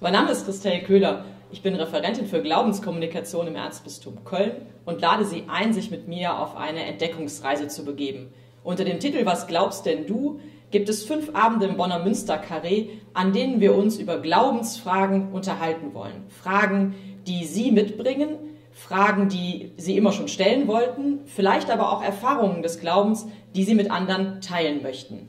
Mein Name ist Kristell Köhler. Ich bin Referentin für Glaubenskommunikation im Erzbistum Köln und lade Sie ein, sich mit mir auf eine Entdeckungsreise zu begeben. Unter dem Titel Was glaubst denn du? Gibt es 5 Abende im Bonner Münster Carré, an denen wir uns über Glaubensfragen unterhalten wollen. Fragen, die Sie mitbringen, Fragen, die Sie immer schon stellen wollten, vielleicht aber auch Erfahrungen des Glaubens, die Sie mit anderen teilen möchten.